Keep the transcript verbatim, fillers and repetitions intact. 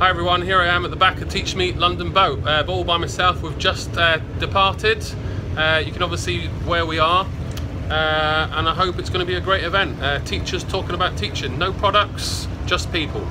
Hi everyone, here I am at the back of TeachMeet London boat, uh, but all by myself. We've just uh, departed. Uh, you can obviously see where we are, uh, and I hope it's going to be a great event. Uh, teachers talking about teaching, no products, just people.